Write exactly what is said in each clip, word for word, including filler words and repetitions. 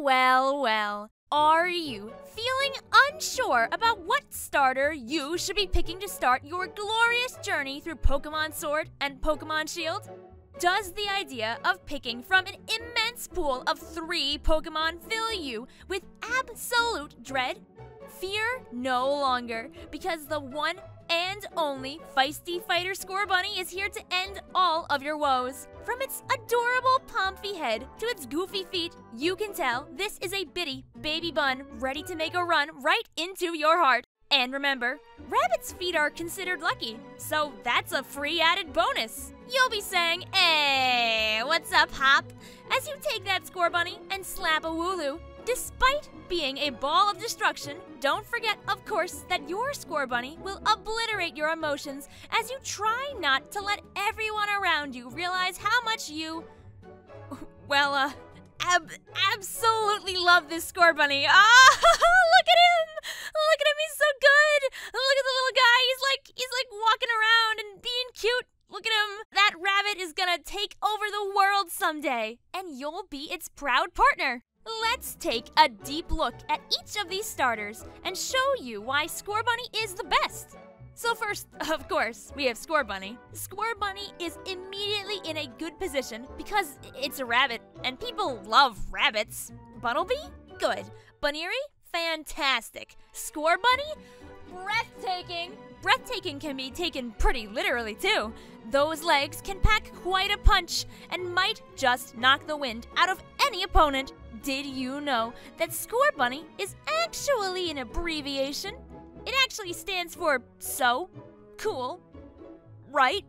well, well. Are you feeling unsure about what starter you should be picking to start your glorious journey through Pokémon Sword and Pokémon Shield? Does the idea of picking from an immense pool of three Pokémon fill you with absolute dread? Fear no longer, because the one and only feisty fighter Scorbunny is here to end all of your woes. From its adorable pomfy head to its goofy feet, you can tell this is a bitty baby bun ready to make a run right into your heart. And remember, rabbits' feet are considered lucky, so that's a free added bonus. You'll be saying, "Hey, what's up, Hop?" as you take that Scorbunny and slap a Wooloo. Despite being a ball of destruction, don't forget, of course, that your Scorbunny will obliterate your emotions as you try not to let everyone around you realize how much you, well, uh, ab absolutely love this Scorbunny. Ah, look at him! Look at him, he's so good! Look at the little guy, he's like, he's like walking around and being cute. Look at him! That rabbit is gonna take over the world someday, and you'll be its proud partner. Let's take a deep look at each of these starters and show you why Scorbunny is the best. So first, of course, we have Scorbunny. Scorbunny is immediately in a good position because it's a rabbit and people love rabbits. Bunnelby? Good. Bunnery? Fantastic. Scorbunny? Breathtaking. Breathtaking can be taken pretty literally too. Those legs can pack quite a punch and might just knock the wind out of any opponent. Did you know that Scorbunny is actually an abbreviation? It actually stands for so, cool, right,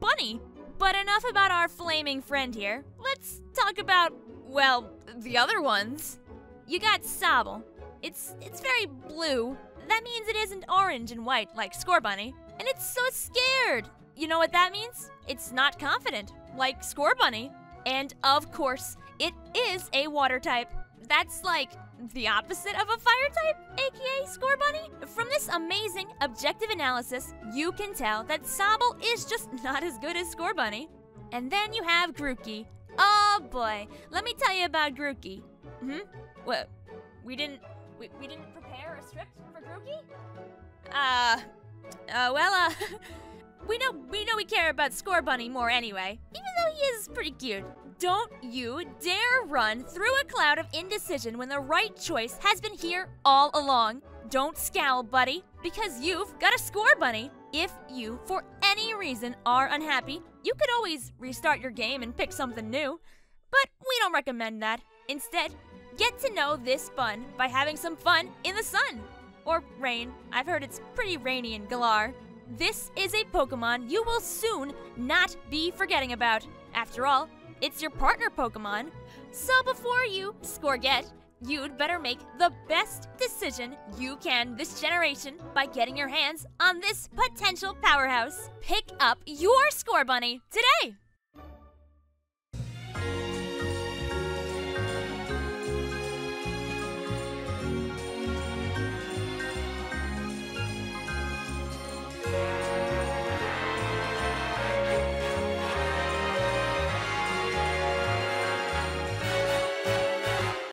bunny. But enough about our flaming friend here. Let's talk about, well, the other ones. You got Sobble. It's, it's very blue. That means it isn't orange and white like Scorbunny. And it's so scared. You know what that means? It's not confident, like Scorbunny. And of course, it is a water type. That's like the opposite of a fire type, aka Scorbunny. From this amazing objective analysis, you can tell that Sobble is just not as good as Scorbunny. And then you have Grookey. Oh boy, let me tell you about Grookey. Hmm? Well, we didn't we, we didn't prepare a script for Grookey? Uh, uh well uh we know we know we care about Scorbunny more anyway, even though he is pretty cute. Don't you dare run through a cloud of indecision when the right choice has been here all along. Don't scowl, buddy, because you've got a Scorbunny. If you, for any reason, are unhappy, you could always restart your game and pick something new. But we don't recommend that. Instead, get to know this bun by having some fun in the sun. Or rain. I've heard it's pretty rainy in Galar. This is a Pokemon you will soon not be forgetting about. After all, it's your partner Pokemon. So before you Scorget, you'd better make the best decision you can this generation by getting your hands on this potential powerhouse. Pick up your Scorbunny today!